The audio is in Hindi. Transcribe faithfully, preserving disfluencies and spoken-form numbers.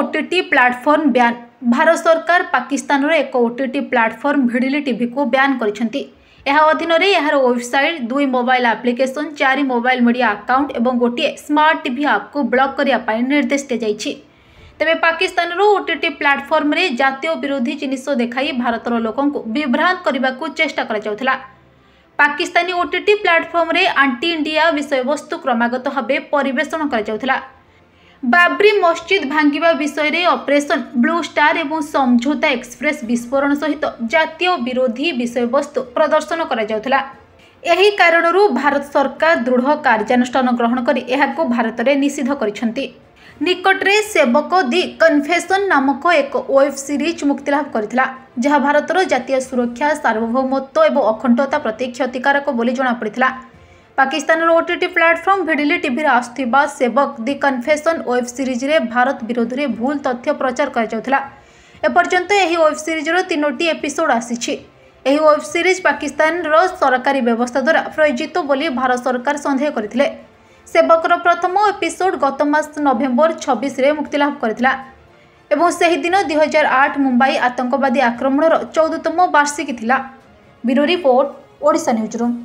ओटीटी प्लाटफर्म ब्यान। भारत सरकार पाकिस्तान रे एक ओटीटी प्लाटफर्म विडिली टीवी को ब्यान करिसेंती। एहा अधीन रे यार वेबसाइट, दुई मोबाइल एप्लिकेशन, चारि मोबाइल मीडिया अकाउंट एवं गोटे स्मार्ट टीवी आप को ब्लॉक करिया पई निर्देश दे जाइछि। तेबे पाकिस्तान रो ओटीटी प्लाटफर्म रे जातीय विरोधी जिनिष देखाई भारतर लोकन को विभ्रांत करबाकू चेष्टा करा जाउथला। पाकिस्तानी ओटीटी प्लाटफर्म रे आंटी इंडिया विषय वस्तु क्रमागत भाव परेषण कर बाबरी मस्जिद भांगा विषय में ऑपरेशन ब्लू स्टार और समझौता एक्सप्रेस विस्फोरण सहित जातीय विरोधी विषय वस्तु प्रदर्शन करा। एही कारणर भारत सरकार दृढ़ कार्यानुष्ठान ग्रहण कर यह भारत में निषिद्ध कर। निकटरे सेवक दि कन्फेशन नामक एक वेब सीरीज मुक्तिलाभ करथिला, जहा भारतर जातीय सुरक्षा, सार्वभौमत्व एवं अखंडता प्रति क्षतिकारक बोली जना पड़िथिला। Pakistan OTT platform Vidly TV आसुवा सेवक दि कन्फेशन वेब सीरीज रे भारत विरोध में भूल तथ्य प्रचार कर जाउथिला। एपर्यंत एही वेब सीरीजर तीनोटी एपिसोड आसीछि। एही वेब सीरीज पाकिस्तान रो सरकारी व्यवस्था द्वारा प्रायोजित बोली भारत सरकार संदेह करथिले। सेवकर प्रथम एपिसोड गत मास नवेम्बर छब्बीस रे मुक्तिलाभ करथिला एवं सही दिन दो हज़ार आठ मुंबई आतंकवादी आक्रमणर चौदहतम वार्षिकी थिला। Bureau report, Odisha news room.